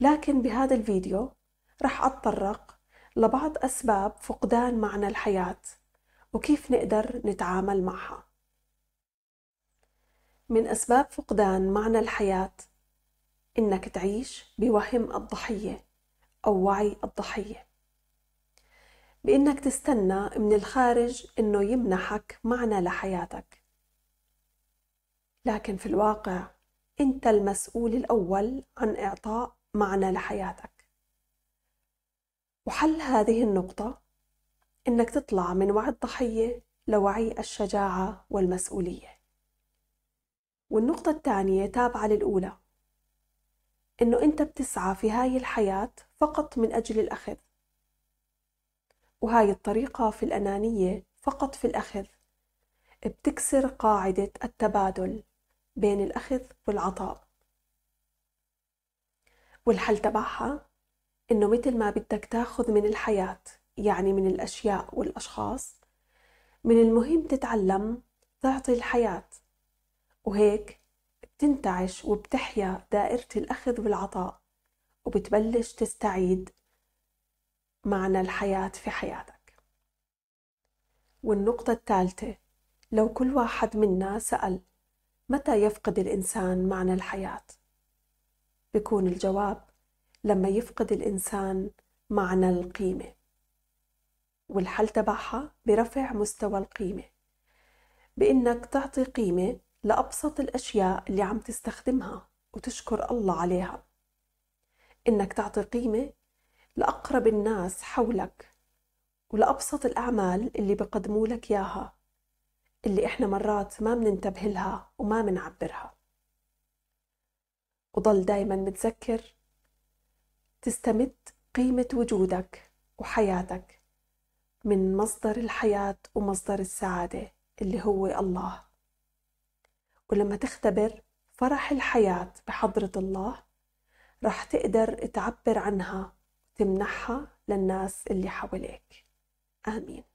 لكن بهذا الفيديو رح أتطرق لبعض أسباب فقدان معنى الحياة وكيف نقدر نتعامل معها. من أسباب فقدان معنى الحياة إنك تعيش بوهم الضحية أو وعي الضحية، بإنك تستنى من الخارج إنه يمنحك معنى لحياتك، لكن في الواقع أنت المسؤول الأول عن إعطاء معنى لحياتك. وحل هذه النقطة إنك تطلع من وعي الضحية لوعي الشجاعة والمسؤولية. والنقطة الثانية تابعة للأولى، إنه أنت بتسعى في هاي الحياة فقط من أجل الأخذ، وهاي الطريقة في الأنانية فقط في الأخذ بتكسر قاعدة التبادل بين الأخذ والعطاء. والحل تبعها إنه مثل ما بدك تاخذ من الحياة، يعني من الأشياء والأشخاص، من المهم تتعلم تعطي الحياة، وهيك بتنتعش وبتحيا دائرة الأخذ والعطاء وبتبلش تستعيد معنى الحياة في حياتك. والنقطة الثالثة، لو كل واحد منا سأل متى يفقد الإنسان معنى الحياة؟ بيكون الجواب لما يفقد الإنسان معنى القيمة. والحل تبعها برفع مستوى القيمة، بإنك تعطي قيمة لأبسط الأشياء اللي عم تستخدمها وتشكر الله عليها، إنك تعطي قيمة لأقرب الناس حولك ولأبسط الأعمال اللي بقدموا لك إياها، اللي إحنا مرات ما مننتبه لها وما منعبرها. وضل دايما متذكر تستمد قيمة وجودك وحياتك من مصدر الحياة ومصدر السعادة اللي هو الله. ولما تختبر فرح الحياة بحضرة الله رح تقدر تعبر عنها وتمنحها للناس اللي حواليك. آمين.